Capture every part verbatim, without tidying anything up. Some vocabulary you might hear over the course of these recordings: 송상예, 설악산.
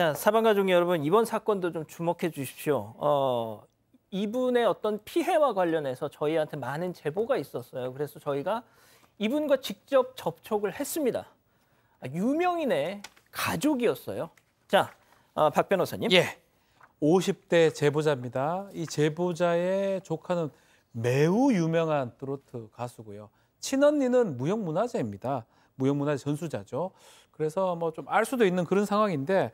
자, 사방가족 여러분, 이번 사건도 좀 주목해 주십시오. 어, 이분의 어떤 피해와 관련해서 저희한테 많은 제보가 있었어요. 그래서 저희가 이분과 직접 접촉을 했습니다. 유명인의 가족이었어요. 자, 어, 박 변호사님. 예. 오십 대 제보자입니다. 이 제보자의 조카는 매우 유명한 트로트 가수고요. 친언니는 무형문화재입니다. 무형문화재 전수자죠. 그래서 뭐 좀 알 수도 있는 그런 상황인데,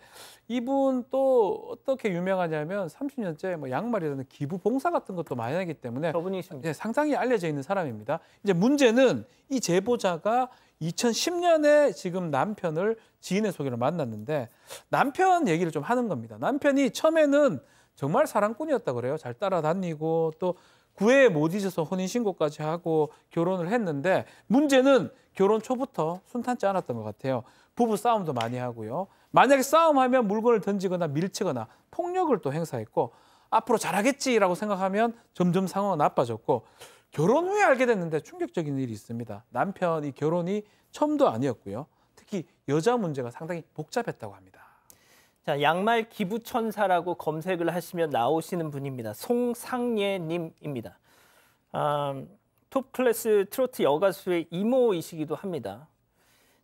이분 또 어떻게 유명하냐면 삼십 년째 뭐 양말이라는 기부 봉사 같은 것도 많이 하기 때문에 저분이십니다. 상당히 알려져 있는 사람입니다. 이제 문제는 이 제보자가 이천십 년에 지금 남편을 지인의 소개로 만났는데 남편 얘기를 좀 하는 겁니다. 남편이 처음에는 정말 사랑꾼이었다고 그래요. 잘 따라다니고 또 구애에 못 잊어서 혼인신고까지 하고 결혼을 했는데, 문제는 결혼 초부터 순탄치 않았던 것 같아요. 부부 싸움도 많이 하고요. 만약에 싸움하면 물건을 던지거나 밀치거나 폭력을 또 행사했고, 앞으로 잘하겠지라고 생각하면 점점 상황은 나빠졌고, 결혼 후에 알게 됐는데 충격적인 일이 있습니다. 남편이 결혼이 처음도 아니었고요. 특히 여자 문제가 상당히 복잡했다고 합니다. 자, 양말 기부천사라고 검색을 하시면 나오시는 분입니다. 송상예 님입니다. 아, 톱클래스 트로트 여가수의 이모이시기도 합니다.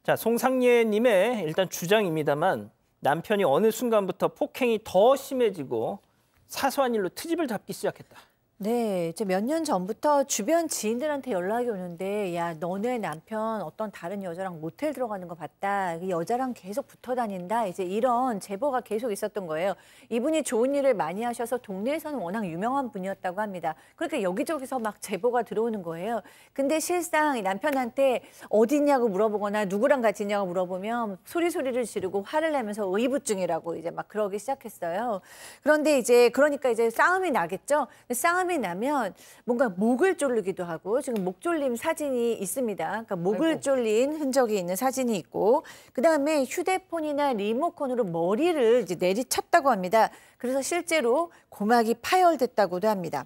자, 송상예 님의 일단 주장입니다만, 남편이 어느 순간부터 폭행이 더 심해지고 사소한 일로 트집을 잡기 시작했다. 네, 이제 몇 년 전부터 주변 지인들한테 연락이 오는데, 야, 너네 남편 어떤 다른 여자랑 모텔 들어가는 거 봤다. 그 여자랑 계속 붙어 다닌다. 이제 이런 제보가 계속 있었던 거예요. 이분이 좋은 일을 많이 하셔서 동네에서는 워낙 유명한 분이었다고 합니다. 그러니까 여기저기서 막 제보가 들어오는 거예요. 근데 실상 이 남편한테 어디 있냐고 물어보거나 누구랑 같이 있냐고 물어보면 소리소리를 지르고 화를 내면서 의붓증이라고 이제 막 그러기 시작했어요. 그런데 이제 그러니까 이제 싸움이 나겠죠. 싸움이 나면 뭔가 목을 졸르기도 하고, 지금 목 졸림 사진이 있습니다. 그러니까 목을 아이고. 졸린 흔적이 있는 사진이 있고, 그다음에 휴대폰이나 리모컨으로 머리를 이제 내리쳤다고 합니다. 그래서 실제로 고막이 파열됐다고도 합니다.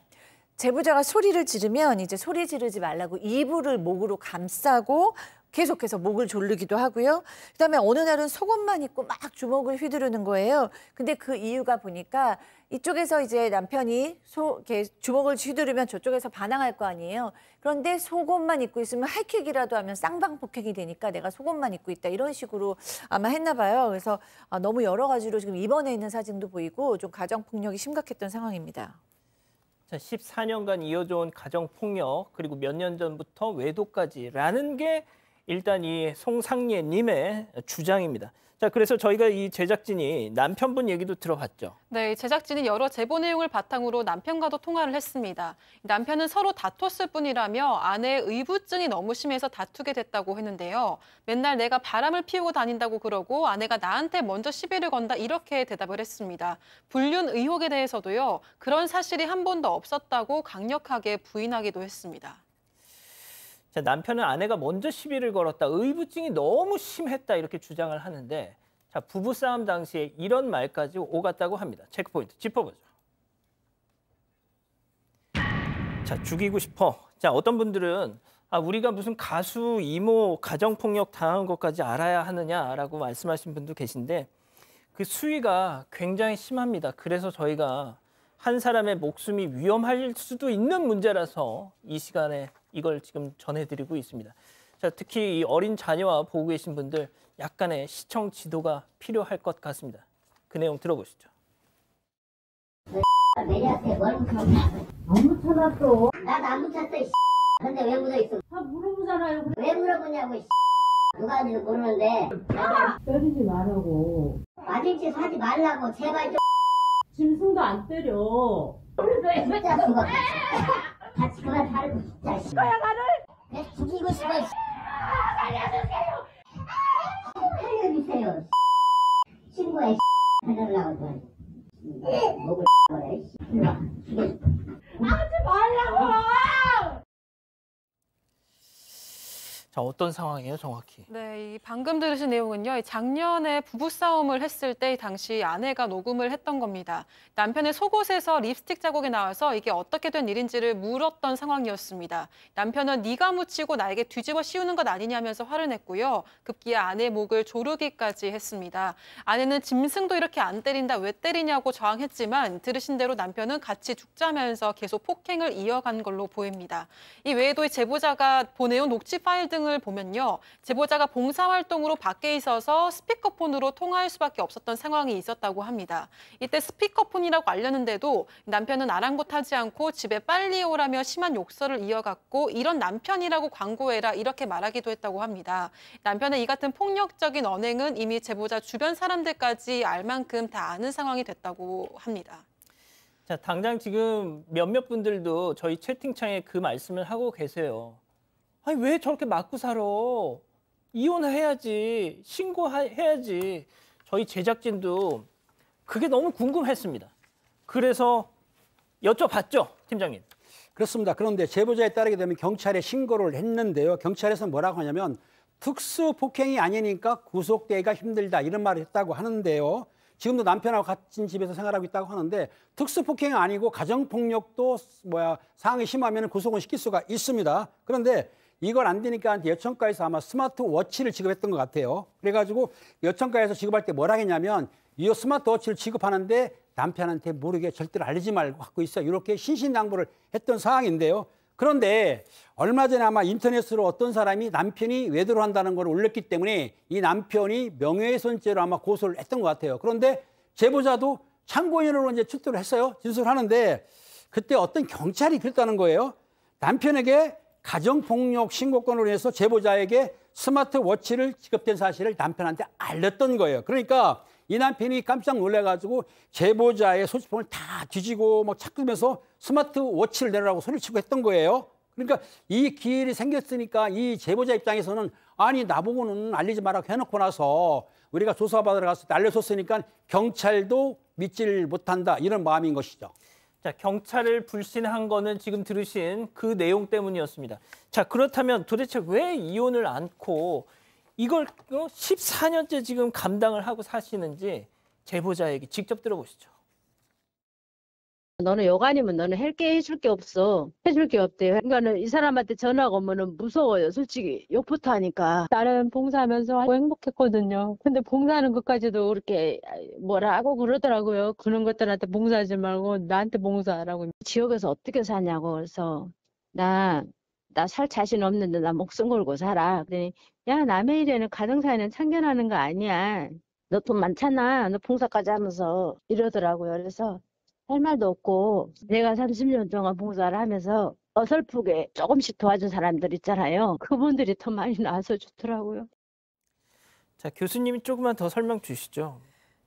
제보자가 소리를 지르면 이제 소리 지르지 말라고 이불을 목으로 감싸고 계속해서 목을 졸르기도 하고요. 그다음에 어느 날은 속옷만 입고 막 주먹을 휘두르는 거예요. 근데 그 이유가 보니까 이쪽에서 이제 남편이 소, 이렇게 주먹을 휘두르면 저쪽에서 반항할 거 아니에요. 그런데 속옷만 입고 있으면 하이킥이라도 하면 쌍방폭행이 되니까 내가 속옷만 입고 있다, 이런 식으로 아마 했나 봐요. 그래서 너무 여러 가지로 지금 입원해 있는 사진도 보이고 좀 가정폭력이 심각했던 상황입니다. 자, 십사 년간 이어져 온 가정폭력, 그리고 몇 년 전부터 외도까지라는 게 일단 이 송상예 님의 주장입니다. 자, 그래서 저희가 이 제작진이 남편분 얘기도 들어봤죠. 네, 제작진이 여러 제보 내용을 바탕으로 남편과도 통화를 했습니다. 남편은 서로 다퉜을 뿐이라며 아내의 의붓증이 너무 심해서 다투게 됐다고 했는데요. 맨날 내가 바람을 피우고 다닌다고 그러고 아내가 나한테 먼저 시비를 건다, 이렇게 대답을 했습니다. 불륜 의혹에 대해서도요, 그런 사실이 한 번도 없었다고 강력하게 부인하기도 했습니다. 자, 남편은 아내가 먼저 시비를 걸었다, 의붓증이 너무 심했다, 이렇게 주장을 하는데, 자, 부부싸움 당시에 이런 말까지 오갔다고 합니다. 체크포인트 짚어보죠. 자, 죽이고 싶어. 자, 어떤 분들은 아, 우리가 무슨 가수 이모 가정폭력 당한 것까지 알아야 하느냐라고 말씀하신 분도 계신데, 그 수위가 굉장히 심합니다. 그래서 저희가 한 사람의 목숨이 위험할 수도 있는 문제라서 이 시간에 이걸 지금 전해드리고 있습니다. 자, 특히 이 어린 자녀와 보고 계신 분들, 약간의 시청 지도가 필요할 것 같습니다. 그 내용 들어보시죠. 내리한테 뭘 묻혔냐고. 안 묻혀놨어. 나도 안 묻혔어, 이 근데 왜 묻어있어? 다 물어보잖아요. 왜 물어보냐고, 이 누가 하는지 모르는데. 때리지 말라고. 맞은 짓 하지 말라고, 제발 좀. 짐승도 안 때려. 진짜 그거. 같이 그만 살고 싶다. 이거야 나를? 내 죽이고 싶어. 살려주세요. 살려주세요. 친구야. 살려달라고. 목을 걸어. 하지 말라고. 자, 어떤 상황이에요, 정확히? 네, 이 방금 들으신 내용은요, 작년에 부부싸움을 했을 때 당시 아내가 녹음을 했던 겁니다. 남편의 속옷에서 립스틱 자국이 나와서 이게 어떻게 된 일인지를 물었던 상황이었습니다. 남편은 네가 묻히고 나에게 뒤집어 씌우는 것 아니냐면서 화를 냈고요. 급기야 아내의 목을 조르기까지 했습니다. 아내는 짐승도 이렇게 안 때린다, 왜 때리냐고 저항했지만 들으신 대로 남편은 같이 죽자면서 계속 폭행을 이어간 걸로 보입니다. 이 외에도 제보자가 보내온 녹취 파일 등 을 보면요, 제보자가 봉사활동으로 밖에 있어서 스피커폰으로 통화할 수밖에 없었던 상황이 있었다고 합니다. 이때 스피커폰이라고 알렸는데도 남편은 아랑곳하지 않고 집에 빨리 오라며 심한 욕설을 이어갔고, 이런 남편이라고 광고해라 이렇게 말하기도 했다고 합니다. 남편의 이 같은 폭력적인 언행은 이미 제보자 주변 사람들까지 알 만큼 다 아는 상황이 됐다고 합니다. 자, 당장 지금 몇몇 분들도 저희 채팅창에 그 말씀을 하고 계세요. 아니, 왜 저렇게 맞고 살아? 이혼해야지, 신고해야지. 저희 제작진도 그게 너무 궁금했습니다. 그래서 여쭤봤죠, 팀장님. 그렇습니다. 그런데 제보자에 따르게 되면 경찰에 신고를 했는데요. 경찰에서 뭐라고 하냐면 특수 폭행이 아니니까 구속되기가 힘들다, 이런 말을 했다고 하는데요. 지금도 남편하고 같은 집에서 생활하고 있다고 하는데 특수 폭행이 아니고 가정폭력도 뭐야 상황이 심하면 구속을 시킬 수가 있습니다. 그런데 이걸 안 되니까 여청가에서 아마 스마트워치를 지급했던 것 같아요. 그래가지고 여청가에서 지급할 때 뭐라 했냐면 이 스마트워치를 지급하는데 남편한테 모르게 절대로 알리지 말고 갖고 있어, 이렇게 신신당부를 했던 상황인데요. 그런데 얼마 전에 아마 인터넷으로 어떤 사람이 남편이 외도를 한다는 걸 올렸기 때문에 이 남편이 명예훼손죄로 아마 고소를 했던 것 같아요. 그런데 제보자도 참고인으로 이제 출두를 했어요. 진술을 하는데 그때 어떤 경찰이 그랬다는 거예요. 남편에게 가정폭력 신고건으로 인해서 제보자에게 스마트워치를 지급된 사실을 남편한테 알렸던 거예요. 그러니까 이 남편이 깜짝 놀래가지고 제보자의 소지품을 다 뒤지고 막 찾으면서 스마트워치를 내라고 소리치고 했던 거예요. 그러니까 이 기일이 생겼으니까 이 제보자 입장에서는 아니, 나보고는 알리지 말라고 해놓고 나서 우리가 조사받으러 갔을 때 알려줬으니까 경찰도 믿질 못한다, 이런 마음인 것이죠. 자, 경찰을 불신한 거는 지금 들으신 그 내용 때문이었습니다. 자, 그렇다면 도대체 왜 이혼을 안고 이걸 십사 년째 지금 감당을 하고 사시는지 제보자에게 직접 들어보시죠. 너는 여관이면 너는 할게 해줄 게 없어. 해줄 게 없대요. 그러니까 이 사람한테 전화가 오면 무서워요. 솔직히 욕부터 하니까. 나는 봉사하면서 행복했거든요. 근데 봉사하는 것까지도 그렇게 뭐라고 그러더라고요. 그런 것들한테 봉사하지 말고 나한테 봉사하라고. 지역에서 어떻게 사냐고. 그래서 나... 나 살 자신 없는데 나 목숨 걸고 살아. 그러니 야, 남의 일에는 가정사에는 참견하는 거 아니야. 너 돈 많잖아. 너 봉사까지 하면서 이러더라고요. 그래서 할 말도 없고 내가 삼십 년 동안 봉사를 하면서 어설프게 조금씩 도와준 사람들 있잖아요. 그분들이 더 많이 나와서 좋더라고요. 자, 교수님이 조금만 더 설명 주시죠.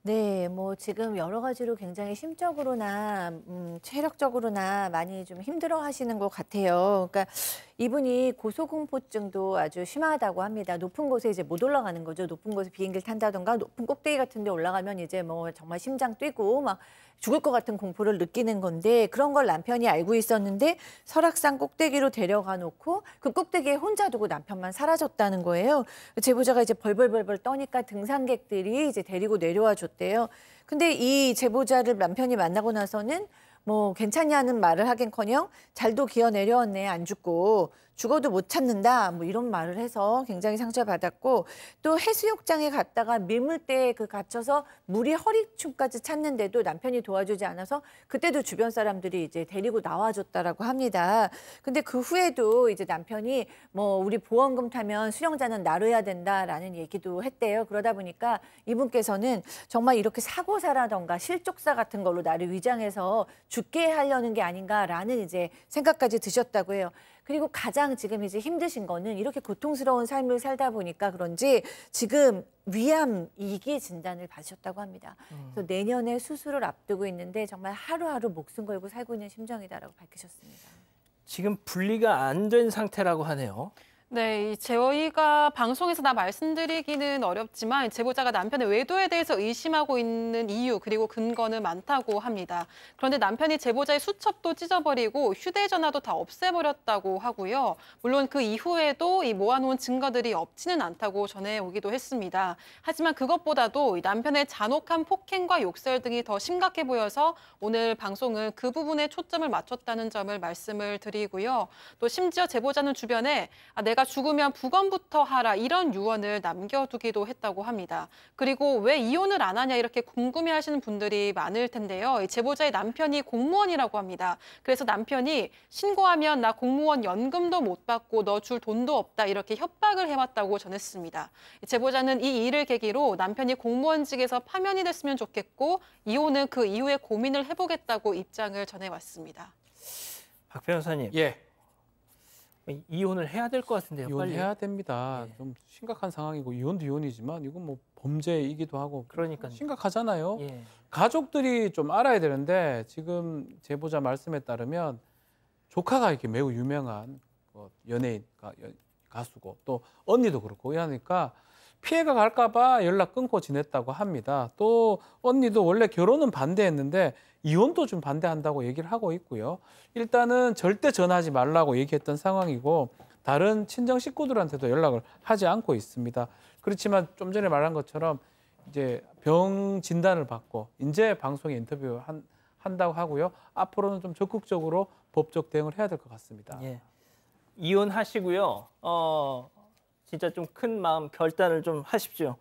네, 뭐 지금 여러 가지로 굉장히 심적으로나 음, 체력적으로나 많이 좀 힘들어하시는 것 같아요. 그러니까 이분이 고소공포증도 아주 심하다고 합니다. 높은 곳에 이제 못 올라가는 거죠. 높은 곳에 비행기를 탄다던가 높은 꼭대기 같은 데 올라가면 이제 뭐 정말 심장 뛰고 막 죽을 것 같은 공포를 느끼는 건데, 그런 걸 남편이 알고 있었는데 설악산 꼭대기로 데려가 놓고 그 꼭대기에 혼자 두고 남편만 사라졌다는 거예요. 제보자가 이제 벌벌벌벌 떠니까 등산객들이 이제 데리고 내려와 줬대요. 근데 이 제보자를 남편이 만나고 나서는 뭐 괜찮냐는 말을 하긴커녕 잘도 기어 내려왔네, 안 죽고 죽어도 못 찾는다, 뭐 이런 말을 해서 굉장히 상처받았고, 또 해수욕장에 갔다가 밀물대에 그 갇혀서 물이 허리춤까지 찼는데도 남편이 도와주지 않아서 그때도 주변 사람들이 이제 데리고 나와줬다라고 합니다. 근데 그 후에도 이제 남편이 뭐 우리 보험금 타면 수령자는 나로 해야 된다라는 얘기도 했대요. 그러다 보니까 이분께서는 정말 이렇게 사고사라던가 실족사 같은 걸로 나를 위장해서 죽게 하려는 게 아닌가라는 이제 생각까지 드셨다고 해요. 그리고 가장 지금 이제 힘드신 거는 이렇게 고통스러운 삶을 살다 보니까 그런지 지금 위암 이 기 진단을 받으셨다고 합니다. 그래서 내년에 수술을 앞두고 있는데 정말 하루하루 목숨 걸고 살고 있는 심정이다라고 밝히셨습니다. 지금 분리가 안 된 상태라고 하네요. 네, 저희가 방송에서 다 말씀드리기는 어렵지만 제보자가 남편의 외도에 대해서 의심하고 있는 이유 그리고 근거는 많다고 합니다. 그런데 남편이 제보자의 수첩도 찢어버리고 휴대전화도 다 없애버렸다고 하고요. 물론 그 이후에도 이 모아놓은 증거들이 없지는 않다고 전해오기도 했습니다. 하지만 그것보다도 남편의 잔혹한 폭행과 욕설 등이 더 심각해 보여서 오늘 방송은 그 부분에 초점을 맞췄다는 점을 말씀을 드리고요. 또 심지어 제보자는 주변에 아, 내가 죽으면 부검부터 하라 이런 유언을 남겨두기도 했다고 합니다. 그리고 왜 이혼을 안 하냐 이렇게 궁금해하시는 분들이 많을 텐데요. 제보자의 남편이 공무원이라고 합니다. 그래서 남편이 신고하면 나 공무원 연금도 못 받고 너 줄 돈도 없다 이렇게 협박을 해왔다고 전했습니다. 제보자는 이 일을 계기로 남편이 공무원직에서 파면이 됐으면 좋겠고 이혼은 그 이후에 고민을 해보겠다고 입장을 전해왔습니다. 박 변호사님. 예. 이혼을 해야 될 것 같은데요. 이혼해야 됩니다. 예. 좀 심각한 상황이고 이혼도 이혼이지만 이건 뭐 범죄이기도 하고 그러니까 심각하잖아요. 예. 가족들이 좀 알아야 되는데 지금 제보자 말씀에 따르면 조카가 이렇게 매우 유명한 연예인 가수고 또 언니도 그렇고 이러니까 피해가 갈까 봐 연락 끊고 지냈다고 합니다. 또 언니도 원래 결혼은 반대했는데 이혼도 좀 반대한다고 얘기를 하고 있고요. 일단은 절대 전화하지 말라고 얘기했던 상황이고 다른 친정 식구들한테도 연락을 하지 않고 있습니다. 그렇지만 좀 전에 말한 것처럼 이제 병 진단을 받고 이제 방송에 인터뷰 한, 한다고 하고요. 앞으로는 좀 적극적으로 법적 대응을 해야 될 것 같습니다. 예. 이혼하시고요. 어... 진짜 좀 큰 마음 결단을 좀 하십시오.